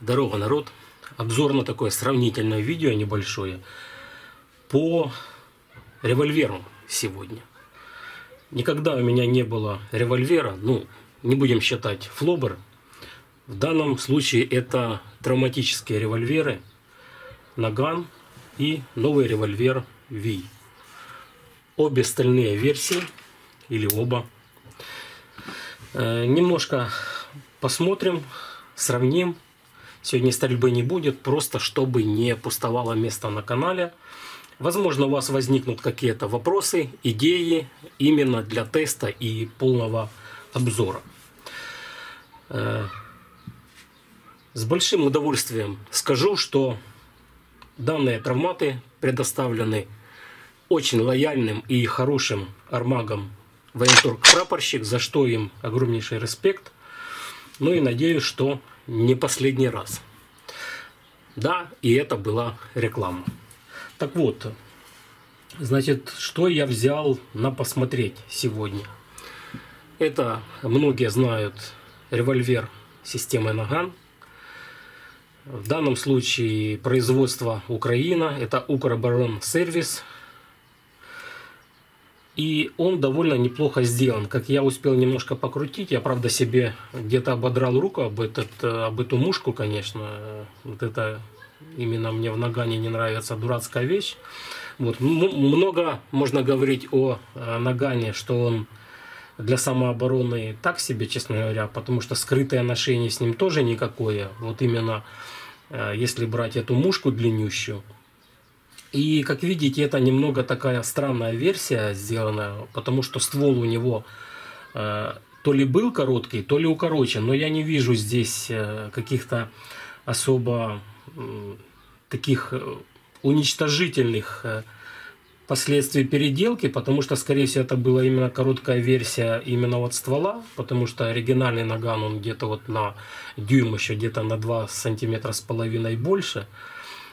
Здорово, народ! Обзор на такое сравнительное видео небольшое по револьверу сегодня. Никогда у меня не было револьвера, ну, не будем считать флобер. В данном случае это травматические револьверы «Наган» и новый револьвер «Вий». Обе стальные версии или оба. Немножко посмотрим, сравним. Сегодня стрельбы не будет, просто чтобы не пустовало место на канале. Возможно, у вас возникнут какие-то вопросы, идеи именно для теста и полного обзора. С большим удовольствием скажу, что данные травматы предоставлены очень лояльным и хорошим армагам «Военторг-Прапорщик», за что им огромнейший респект. Ну и надеюсь, что не последний раз. Да, и это была реклама. Так вот, значит, что я взял на посмотреть сегодня. Это, многие знают, револьвер системы «Наган». В данном случае производство Украина, это Укроборонсервис. И он довольно неплохо сделан. Как я успел немножко покрутить, я, правда, себе где-то ободрал руку об эту мушку, конечно. Вот это именно мне в «Нагане» не нравится, дурацкая вещь. Вот. Много можно говорить о «Нагане», что он для самообороны так себе, честно говоря, потому что скрытое ношение с ним тоже никакое. Вот именно если брать эту мушку длиннющую. И, как видите, это немного такая странная версия сделана, потому что ствол у него то ли был короткий, то ли укорочен. Но я не вижу здесь каких-то особо таких уничтожительных последствий переделки, потому что, скорее всего, это была именно короткая версия именно вот ствола, потому что оригинальный «Наган» он где-то вот на дюйм еще, где-то на 2 сантиметра с половиной больше.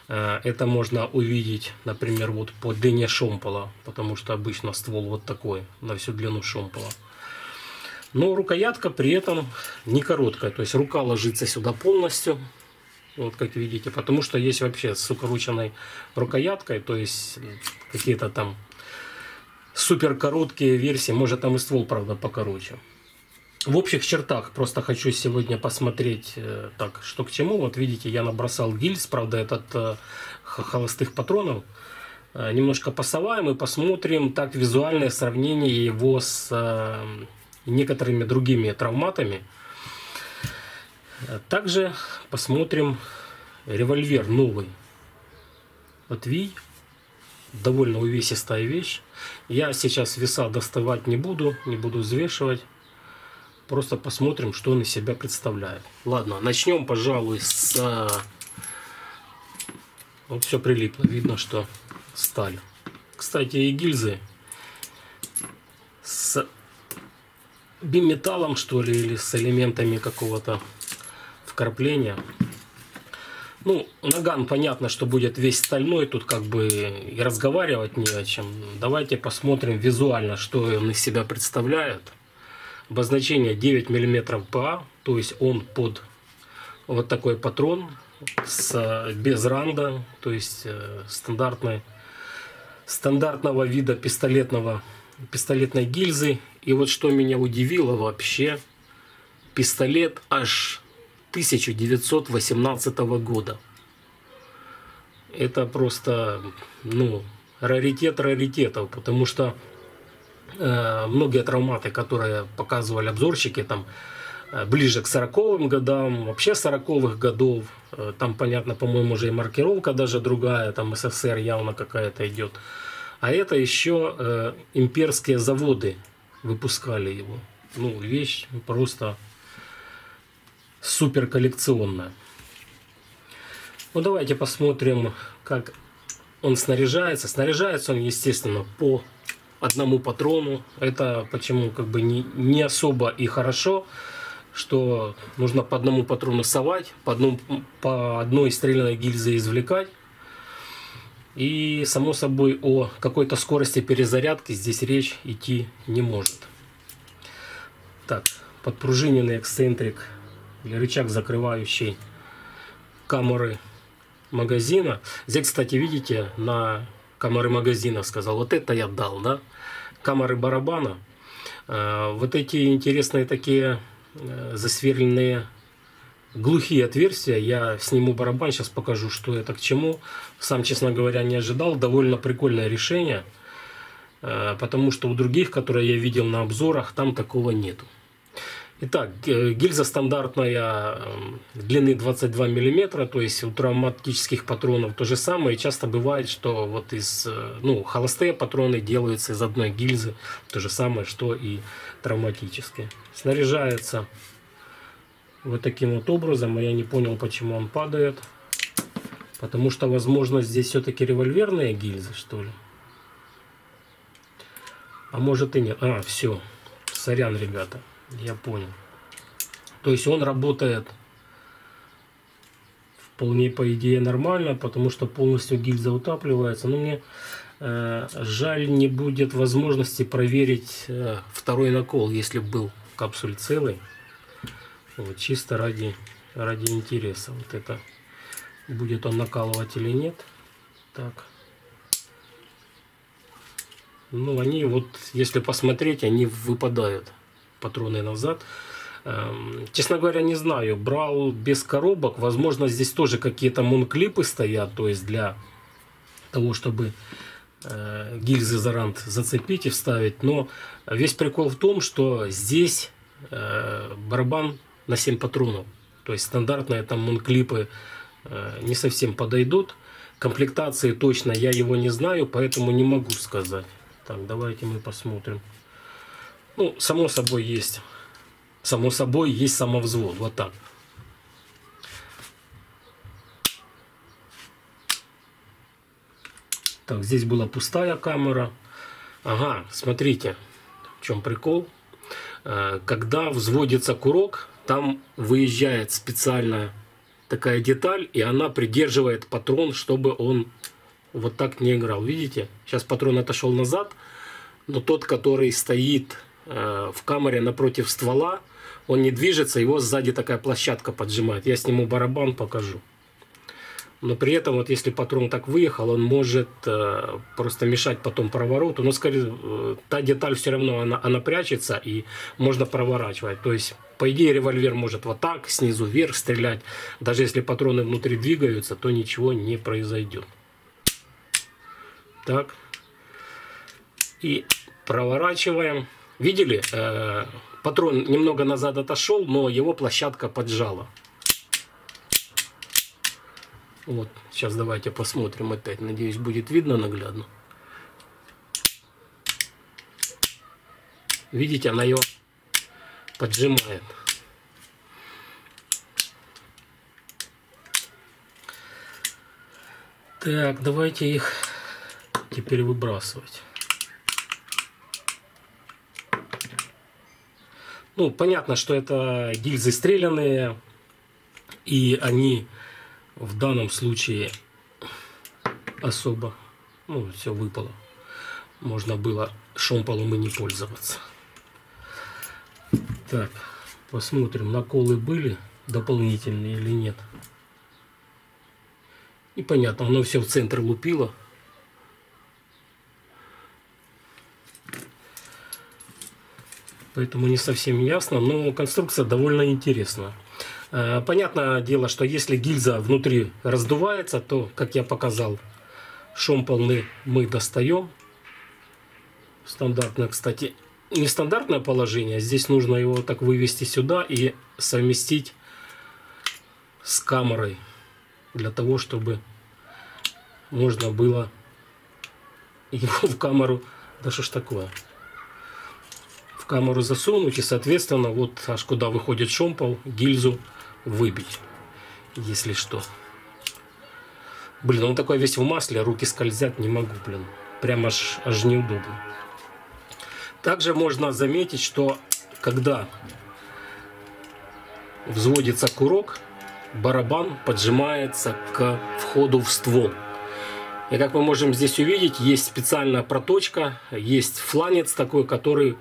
Это можно увидеть, например, вот по длине шомпола, потому что обычно ствол вот такой, на всю длину шомпола. Но рукоятка при этом не короткая, то есть рука ложится сюда полностью, вот как видите, потому что есть вообще с укороченной рукояткой, то есть какие-то там супер короткие версии, может там и ствол, правда, покороче. В общих чертах просто хочу сегодня посмотреть, так, что к чему. Вот видите, я набросал гильз, правда, этот холостых патронов. Немножко пасоваем и посмотрим так визуальное сравнение его с некоторыми другими травматами. Также посмотрим револьвер новый от Вий. Довольно увесистая вещь. Я сейчас веса доставать не буду взвешивать. Просто посмотрим, что он из себя представляет. Ладно, начнем, пожалуй, с... Вот все прилипло, видно, что сталь. Кстати, и гильзы с биметаллом, что ли, или с элементами какого-то вкрапления. Ну, «Наган», понятно, что будет весь стальной, тут как бы и разговаривать не о чем. Давайте посмотрим визуально, что он из себя представляет. Обозначение 9 мм ПА, то есть он под вот такой патрон без ранда, то есть стандартного вида пистолетной гильзы. И вот что меня удивило вообще, пистолет аж 1918 года. Это просто, ну, раритет раритетов, потому что многие травматы, которые показывали обзорщики, там ближе к 40-м годам, вообще 40-х годов, там, понятно, по-моему, уже и маркировка даже другая, там СССР явно какая-то идет. А это еще имперские заводы выпускали его. Ну, вещь просто супер коллекционная. Ну, давайте посмотрим, как он снаряжается. Снаряжается он, естественно, по одному патрону. Это почему как бы не особо и хорошо, что нужно по одному патрону совать, по одной стрельной гильзе извлекать. И само собой о какой-то скорости перезарядки здесь речь идти не может. Так, подпружиненный эксцентрик или рычаг, закрывающий камеры магазина. Здесь, кстати, видите, на камеры магазина сказал, вот это я дал, да? Камеры барабана. Вот эти интересные такие засверленные глухие отверстия. Я сниму барабан, сейчас покажу, что это к чему. Сам, честно говоря, не ожидал. Довольно прикольное решение. Потому что у других, которые я видел на обзорах, там такого нету. Итак, гильза стандартная длины 22 мм, то есть у травматических патронов то же самое. Часто бывает, что вот холостые патроны делаются из одной гильзы, то же самое, что и травматические. Снаряжается вот таким вот образом, я не понял, почему он падает. Потому что, возможно, здесь все-таки револьверные гильзы, что ли. А может и нет. А, все. Сорян, ребята. Я понял. То есть он работает вполне, по идее, нормально, потому что полностью гильза утапливается. Но мне жаль, не будет возможности проверить второй накол, если был капсуль целый. Вот, чисто ради интереса. Вот это будет он накалывать или нет. Так. Ну, они вот, если посмотреть, они выпадают. Патроны назад. Честно говоря, не знаю. Брал без коробок. Возможно, здесь тоже какие-то мунклипы стоят. То есть для того, чтобы гильзы за рант зацепить и вставить. Но весь прикол в том, что здесь барабан на 7 патронов. То есть стандартные там мунклипы не совсем подойдут. Комплектации точно я его не знаю, поэтому не могу сказать. Так, давайте мы посмотрим. Ну, само собой есть самовзвод, вот так. Так, здесь была пустая камера. Ага, смотрите, в чем прикол. Когда взводится курок, там выезжает специальная такая деталь, и она придерживает патрон, чтобы он вот так не играл. Видите, сейчас патрон отошел назад, но тот, который стоит в камере напротив ствола, он не движется, его сзади такая площадка поджимает. Я сниму барабан, покажу. Но при этом, вот если патрон так выехал, он может просто мешать потом провороту. Но скорее, та деталь все равно, она прячется, и можно проворачивать. То есть, по идее, револьвер может вот так, снизу вверх стрелять. Даже если патроны внутри двигаются, то ничего не произойдет. Так. И проворачиваем. Видели? Патрон немного назад отошел, но его площадка поджала. Вот, сейчас давайте посмотрим опять. Надеюсь, будет видно наглядно. Видите, она ее поджимает. Так, давайте их теперь выбрасывать. Ну, понятно, что это гильзы стрелянные, и они в данном случае особо, ну, все выпало. Можно было шомполом и не пользоваться. Так, посмотрим, наколы были дополнительные или нет. И понятно, оно все в центр лупило. Поэтому не совсем ясно, но конструкция довольно интересная. Понятное дело, что если гильза внутри раздувается, то, как я показал, шомпол мы достаем. Стандартное, кстати, не стандартное положение. Здесь нужно его так вывести сюда и совместить с камерой, для того, чтобы можно было его в камеру... Да что ж такое? Камеру засунуть и, соответственно, вот аж куда выходит шомпол, гильзу выбить, если что. Блин, он такой весь в масле, руки скользят, не могу, блин. Прям аж неудобно. Также можно заметить, что когда взводится курок, барабан поджимается к входу в ствол. И как мы можем здесь увидеть, есть специальная проточка, есть фланец такой, который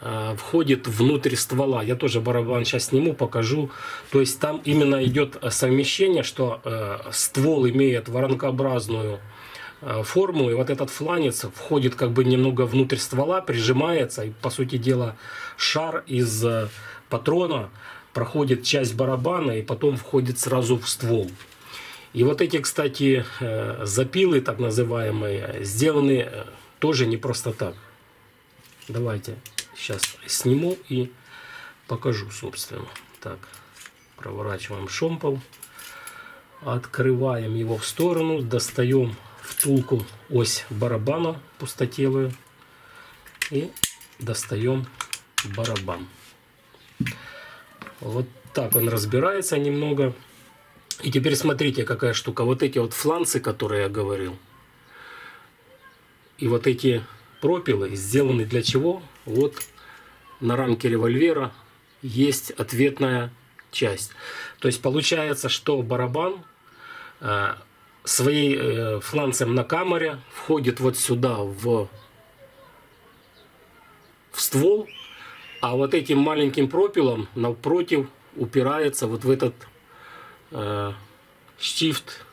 входит внутрь ствола. Я тоже барабан сейчас сниму, покажу. То есть там именно идет совмещение, что ствол имеет воронкообразную форму, и вот этот фланец входит как бы немного внутрь ствола, прижимается, и по сути дела шар из патрона проходит часть барабана и потом входит сразу в ствол. И вот эти, кстати, запилы, так называемые, сделаны тоже не просто так. Давайте сейчас сниму и покажу, собственно. Так, проворачиваем шомпол, открываем его в сторону, достаем втулку, ось барабана пустотелую, и достаем барабан. Вот так он разбирается немного. И теперь смотрите, какая штука. Вот эти вот фланцы, которые я говорил, и вот эти пропилы сделаны для чего? Вот на рамке револьвера есть ответная часть. То есть получается, что барабан своей фланцем на камере входит вот сюда в ствол, а вот этим маленьким пропилом напротив упирается вот в этот штифт,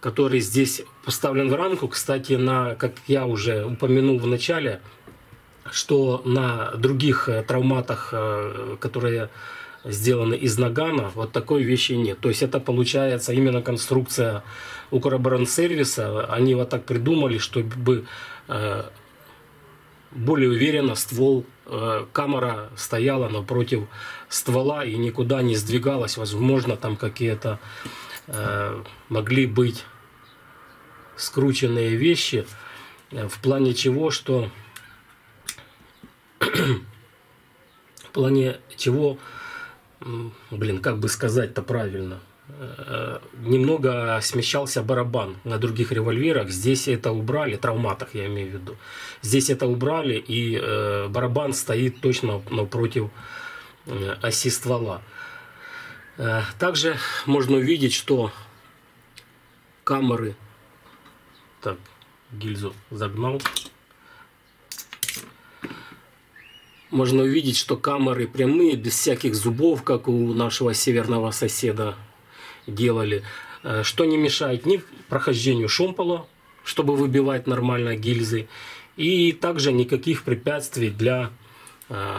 который здесь поставлен в рамку. Кстати, как я уже упомянул в начале, что на других травматах, которые сделаны из нагана, вот такой вещи нет. То есть это получается именно конструкция Укроборонсервиса. Они вот так придумали, чтобы более уверенно ствол, камера стояла напротив ствола и никуда не сдвигалась. Возможно, там какие-то могли быть скрученные вещи, в плане чего, что в плане чего, блин, как бы сказать-то правильно, немного смещался барабан на других револьверах. Здесь это убрали, травматах я имею в виду. Здесь это убрали, и барабан стоит точно напротив оси ствола. Также можно увидеть, что камеры... Так, гильзу загнал. Можно увидеть, что камеры прямые, без всяких зубов, как у нашего северного соседа делали, что не мешает ни прохождению шомпола, чтобы выбивать нормально гильзы, и также никаких препятствий для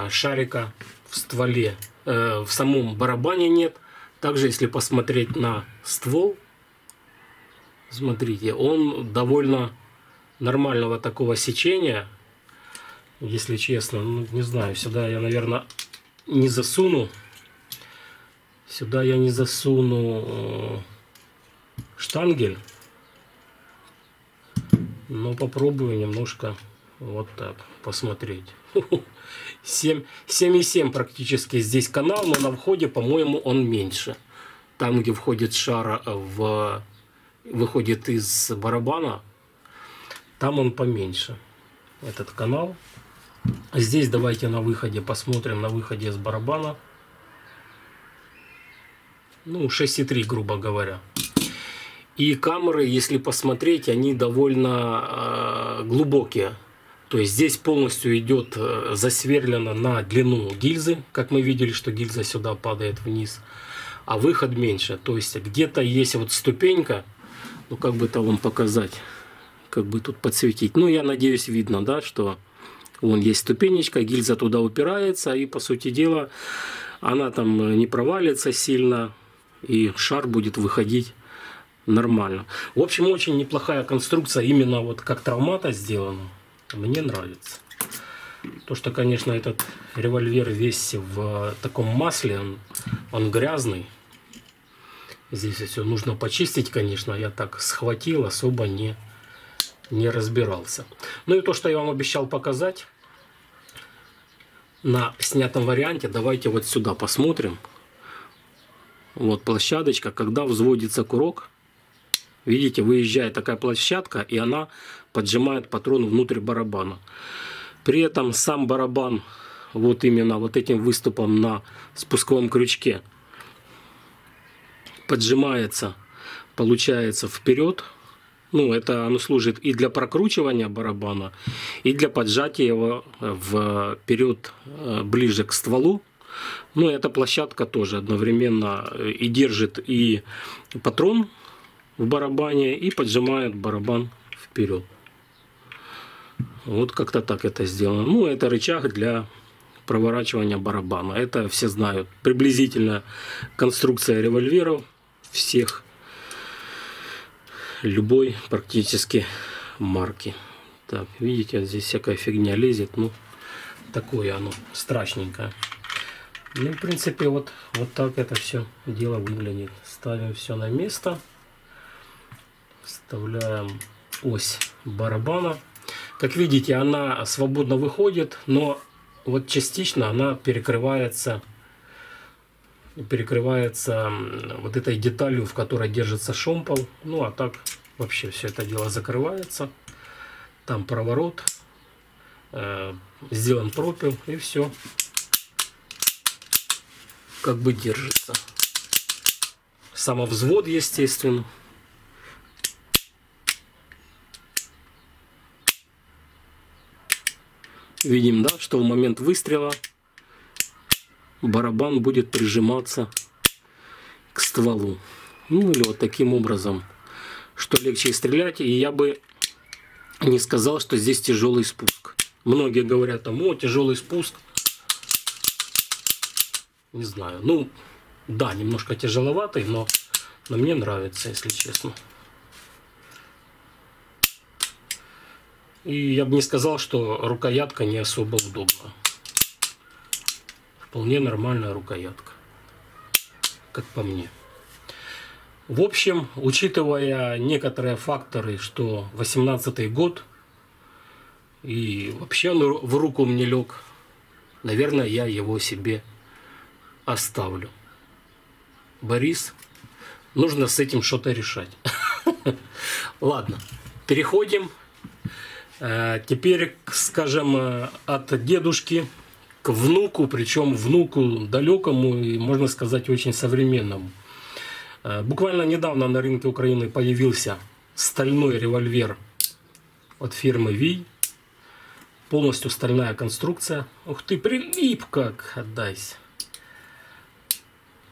шарика в стволе, в самом барабане нет. Также если посмотреть на ствол, смотрите, он довольно нормального такого сечения, если честно. Ну, не знаю, сюда я, наверное, не засуну. Сюда я не засуну штангель, но попробую немножко вот так посмотреть. 7,7 практически здесь канал, но на входе, по-моему, он меньше. Там, где входит шар, выходит из барабана, там он поменьше, этот канал. Здесь давайте на выходе посмотрим, на выходе из барабана. Ну, 6,3, грубо говоря. И камеры, если посмотреть, они довольно глубокие. То есть здесь полностью идет засверлено на длину гильзы. Как мы видели, что гильза сюда падает вниз, а выход меньше. То есть где-то есть вот ступенька. Ну, как бы-то вам показать, как бы тут подсветить. Ну, я надеюсь, видно, да, что вон есть ступенечка, гильза туда упирается, и, по сути дела, она там не провалится сильно, и шар будет выходить нормально. В общем, очень неплохая конструкция, именно вот как травмата сделана. Мне нравится. То, что, конечно, этот револьвер весь в таком масле, он грязный. Здесь все нужно почистить, конечно. Я так схватил, особо не разбирался. Ну и то, что я вам обещал показать на снятом варианте, давайте вот сюда посмотрим. Вот площадочка, когда взводится курок, видите, выезжает такая площадка, и она поджимает патрон внутрь барабана. При этом сам барабан вот именно вот этим выступом на спусковом крючке поджимается, получается, вперед, Ну, это оно служит и для прокручивания барабана, и для поджатия его вперед ближе к стволу. Ну, эта площадка тоже одновременно и держит и патрон в барабане, и поджимает барабан вперед. Вот как-то так это сделано. Ну, это рычаг для проворачивания барабана. Это все знают. Приблизительно конструкция револьверов всех, любой практически марки. Так, видите, вот здесь всякая фигня лезет. Ну, такое оно страшненькое. Ну, в принципе, вот так это все дело выглядит. Ставим все на место. Вставляем ось барабана. Как видите, она свободно выходит, но вот частично она перекрывается вот этой деталью, в которой держится шомпол. Ну, а так вообще все это дело закрывается. Там проворот, сделан пропил, и все как бы держится. Самовзвод, естественно. Видим, да, что в момент выстрела барабан будет прижиматься к стволу. Ну, или вот таким образом, что легче стрелять. И я бы не сказал, что здесь тяжелый спуск. Многие говорят там, о, тяжелый спуск. Не знаю. Ну, да, немножко тяжеловатый, но мне нравится, если честно. И я бы не сказал, что рукоятка не особо удобна. Вполне нормальная рукоятка, как по мне. В общем, учитывая некоторые факторы, что 18-й год, и вообще он в руку мне лег, наверное, я его себе оставлю. Борис, нужно с этим что-то решать. Ладно, переходим теперь, скажем, от дедушки к внуку, причем внуку далекому и, можно сказать, очень современному. Буквально недавно на рынке Украины появился стальной револьвер от фирмы Вий. Полностью стальная конструкция. Ух ты, прилип как, отдайся.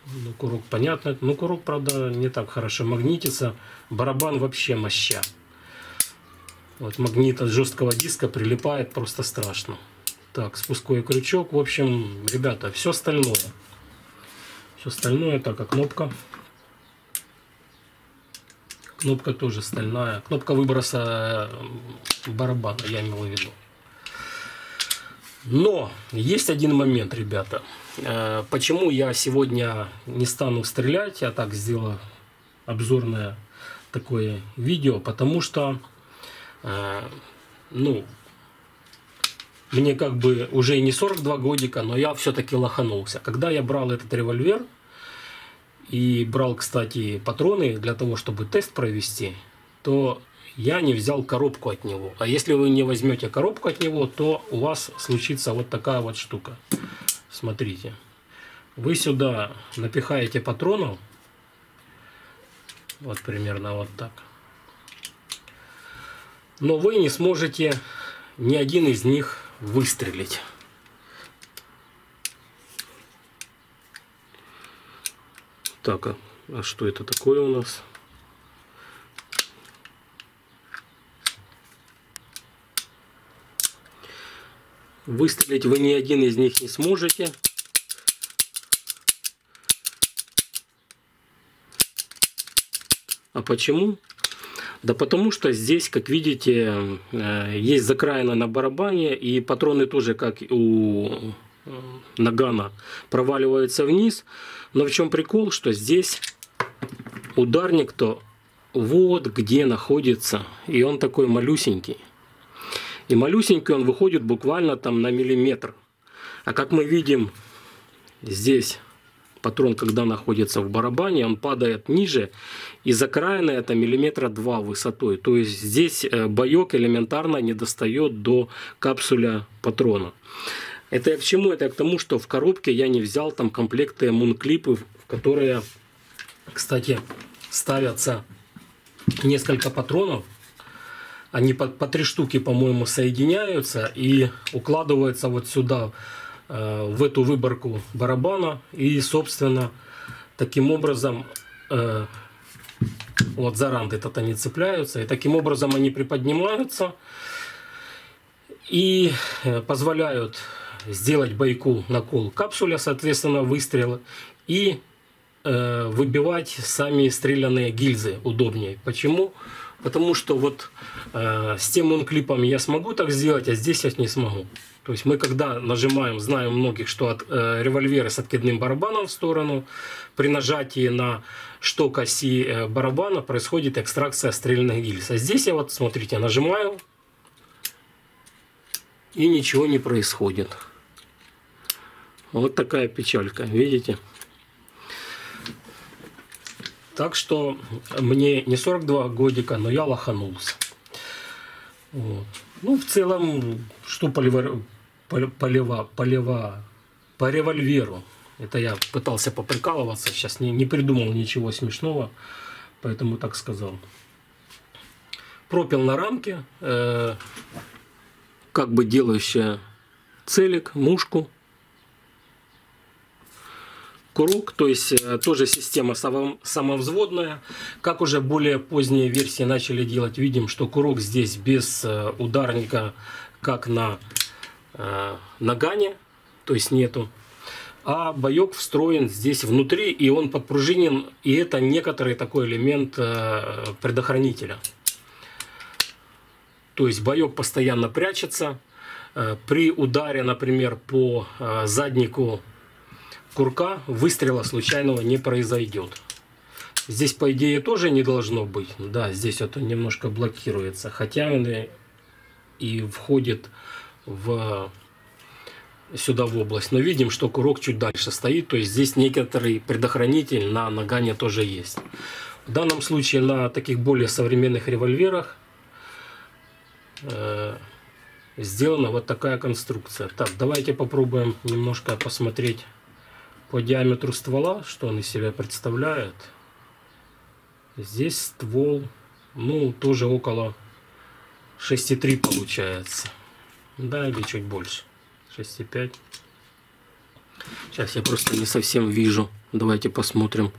Ну, курок, понятно. Ну, курок, правда, не так хорошо магнитится. Барабан вообще моща. Вот магнит от жесткого диска прилипает просто страшно. Так, спусковой крючок. В общем, ребята, все остальное. Все остальное, так, а кнопка. Кнопка тоже стальная. Кнопка выброса барабана, я имел в виду. Но есть один момент, ребята. Почему я сегодня не стану стрелять, я так сделаю обзорное такое видео, потому что, ну, мне как бы уже не 42 годика, но я все-таки лоханулся. Когда я брал этот револьвер и брал, кстати, патроны для того, чтобы тест провести, то я не взял коробку от него. А если вы не возьмете коробку от него, то у вас случится вот такая вот штука. Смотрите. Вы сюда напихаете патронов. Вот примерно вот так. Но вы не сможете ни один из них выстрелить. Так, а что это такое у нас? Выстрелить вы ни один из них не сможете. А почему? Да потому что здесь, как видите, есть закраина на барабане, и патроны тоже, как у Нагана, проваливаются вниз. Но в чем прикол, что здесь ударник-то вот где находится, и он такой малюсенький. И малюсенький он выходит буквально там на миллиметр. А как мы видим, здесь патрон, когда находится в барабане, он падает ниже, и закраина это миллиметра 2 высотой. То есть здесь боек элементарно не достает до капсуля патрона. Это я к чему? Это я к тому, что в коробке я не взял там комплекты мунклипы, в которые, кстати, ставятся несколько патронов. Они по три штуки, по-моему, соединяются и укладываются вот сюда, в эту выборку барабана. И, собственно, таким образом, вот за рант этот они цепляются. И таким образом они приподнимаются и позволяют сделать бойку накол капсуля, соответственно, выстрела, и выбивать сами стрелянные гильзы удобнее. Почему? Потому что вот с тем онклипом я смогу так сделать, а здесь я не смогу. То есть мы когда нажимаем, знаем многих, что от револьвера с откидным барабаном в сторону, при нажатии на шток оси барабана происходит экстракция стрельных гильз. А здесь я вот, смотрите, нажимаю, и ничего не происходит. Вот такая печалька, видите? Так что мне не 42 годика, но я лоханулся. Вот. Ну, в целом, что по револьверу. Это я пытался поприкалываться, сейчас не придумал ничего смешного, поэтому так сказал. Пропил на рамке, как бы делающая целик, мушку. Круг, то есть тоже система самовзводная. Как уже более поздние версии начали делать, видим, что курок здесь без ударника, как на нагане, то есть нету. А боек встроен здесь внутри, и он подпружинен, и это некоторый такой элемент предохранителя. То есть боек постоянно прячется. При ударе, например, по заднику курка выстрела случайного не произойдет. Здесь, по идее, тоже не должно быть. Да, здесь это немножко блокируется. Хотя он и входит сюда в область. Но видим, что курок чуть дальше стоит. То есть здесь некоторый предохранитель на нагане тоже есть. В данном случае на таких более современных револьверах сделана вот такая конструкция. Так, давайте попробуем немножко посмотреть по диаметру ствола, что он из себя представляет. Здесь ствол, ну, тоже около 6,3 получается. Да, или чуть больше. 6,5. Сейчас я просто не совсем вижу. Давайте посмотрим.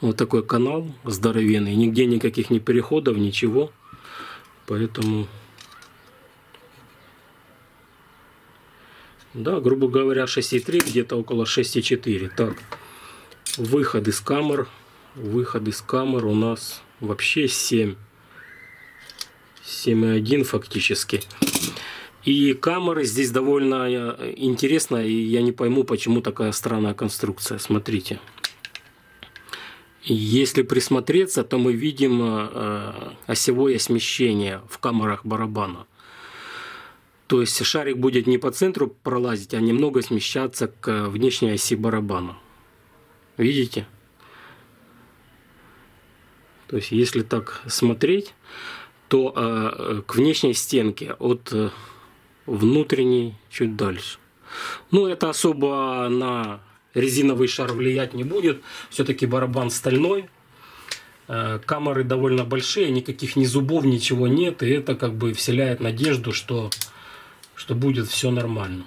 Вот такой канал здоровенный. Нигде никаких ни переходов, ничего. Поэтому... Да, грубо говоря, 6,3, где-то около 6,4. Так, выход из камер. Выход из камер у нас вообще 7. 7,1 фактически. И камеры здесь довольно интересно. И я не пойму, почему такая странная конструкция. Смотрите. Если присмотреться, то мы видим осевое смещение в камерах барабана. То есть шарик будет не по центру пролазить, а немного смещаться к внешней оси барабана. Видите? То есть если так смотреть, то к внешней стенке от внутренней чуть дальше. Ну, это особо на резиновый шар влиять не будет. Все-таки барабан стальной. Камеры довольно большие, никаких ни зубов, ничего нет. И это как бы вселяет надежду, что будет все нормально.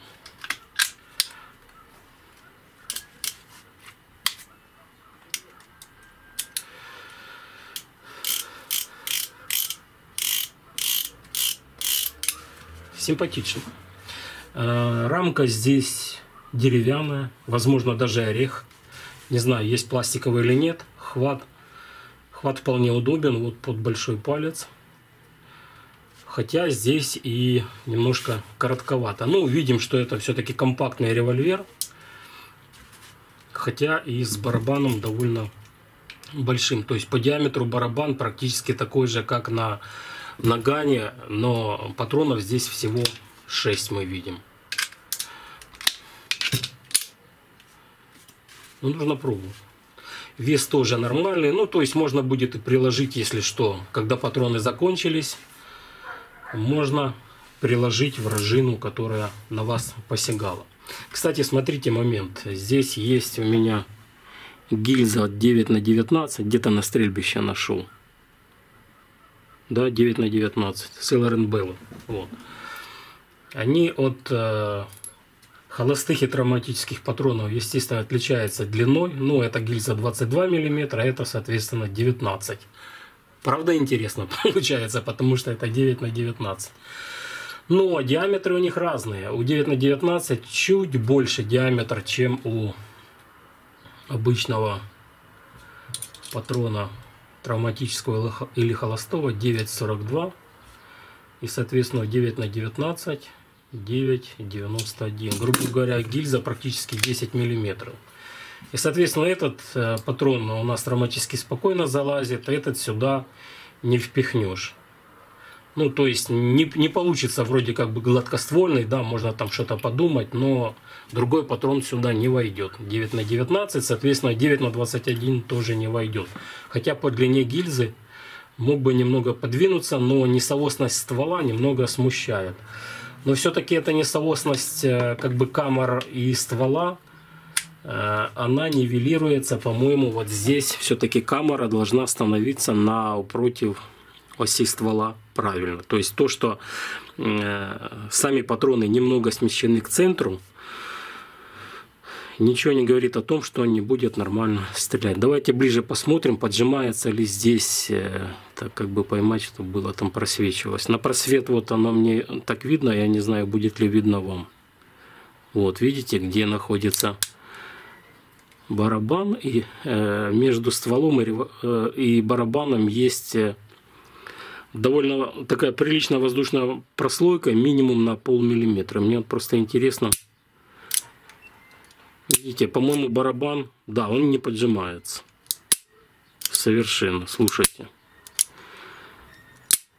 Симпатично. Рамка здесь деревянная, возможно, даже орех. Не знаю, есть пластиковый или нет. Хват вполне удобен, вот под большой палец. Хотя здесь и немножко коротковато. Но видим, что это все-таки компактный револьвер. Хотя и с барабаном довольно большим. То есть по диаметру барабан практически такой же, как на нагане. Но патронов здесь всего 6 мы видим. Ну, нужно пробовать. Вес тоже нормальный. Ну, то есть можно будет и приложить, если что, когда патроны закончились. Можно приложить вражину, которая на вас посягала. Кстати, смотрите момент. Здесь есть у меня гильза 9 на 19. Где-то на стрельбище нашел. да, 9 на 19, Силарен Белла. Вот. Они от холостых и травматических патронов, естественно, отличаются длиной. Ну, это гильза 22 мм, а это, соответственно, 19. Правда, интересно получается, потому что это 9 на 19. Но диаметры у них разные. У 9 на 19 чуть больше диаметр, чем у обычного патрона травматического или холостого, 9,42. И, соответственно, 9 на 19, 9,91. Грубо говоря, гильза практически 10 мм. И, соответственно, этот патрон у нас травматически спокойно залазит, а этот сюда не впихнешь. Ну, то есть, не получится вроде как бы гладкоствольный, да, можно там что-то подумать, но другой патрон сюда не войдет. 9 на 19, соответственно, 9 на 21 тоже не войдет. Хотя по длине гильзы мог бы немного подвинуться, но несовосность ствола немного смущает. Но все-таки эта несовосность как бы камер и ствола, она нивелируется, по-моему, вот здесь. Все-таки камера должна становиться напротив оси ствола правильно. То есть то, что сами патроны немного смещены к центру, ничего не говорит о том, что он не будет нормально стрелять. Давайте ближе посмотрим, поджимается ли здесь, так как бы поймать, чтобы было там просвечивалось. На просвет вот оно мне так видно, я не знаю, будет ли видно вам. Вот, видите, где находится барабан, и между стволом и барабаном есть довольно такая приличная воздушная прослойка, минимум на полмиллиметра. Мне вот просто интересно. Видите, по-моему, барабан, да, он не поджимается совершенно. Слушайте,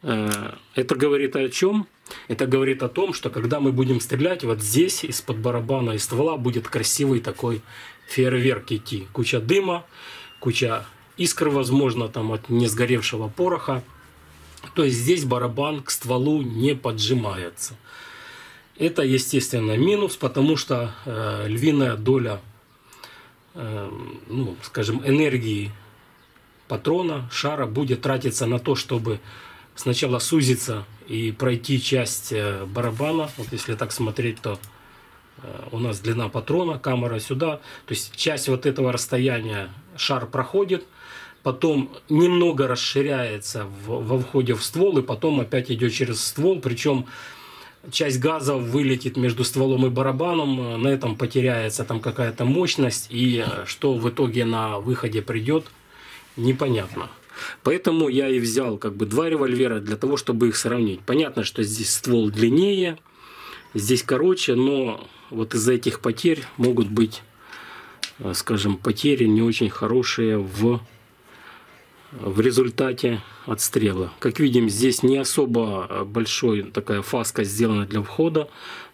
это говорит о чем? Это говорит о том, что когда мы будем стрелять, вот здесь из-под барабана и ствола будет красивый такой фейерверк идти. Куча дыма, куча искр, возможно, там от не сгоревшего пороха. То есть здесь барабан к стволу не поджимается. Это, естественно, минус, потому что львиная доля, ну, скажем, энергии патрона, шара будет тратиться на то, чтобы сначала сузиться и пройти часть барабана. Вот если так смотреть, то у нас длина патрона, камера сюда. То есть часть вот этого расстояния шар проходит, потом немного расширяется во входе в ствол, и потом опять идет через ствол. Причем часть газа вылетит между стволом и барабаном, на этом потеряется там какая-то мощность, и что в итоге на выходе придет, непонятно. Поэтому я и взял как бы два револьвера для того, чтобы их сравнить. Понятно, что здесь ствол длиннее, здесь короче, но вот из-за этих потерь могут быть, скажем, потери не очень хорошие в результате отстрела. Как видим, здесь не особо большой такая фаска сделана для входа,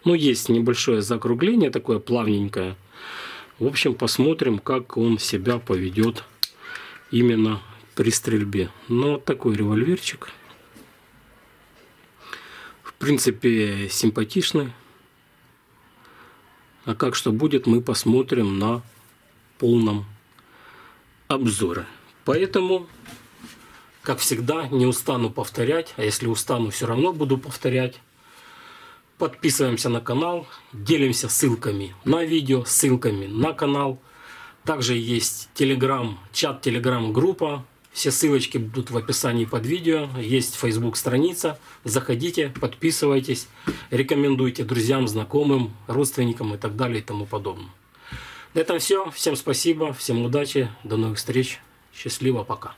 но есть небольшое закругление такое плавненькое. В общем, посмотрим, как он себя поведет именно при стрельбе. Ну, вот такой револьверчик, в принципе, симпатичный. А как что будет, мы посмотрим на полном обзоре. Поэтому, как всегда, не устану повторять, а если устану, все равно буду повторять. Подписываемся на канал, делимся ссылками на видео, ссылками на канал. Также есть Telegram, чат, Telegram-группа. Все ссылочки будут в описании под видео. Есть Facebook-страница. Заходите, подписывайтесь, рекомендуйте друзьям, знакомым, родственникам и так далее и тому подобное. На этом все. Всем спасибо, всем удачи, до новых встреч. Счастливо, пока.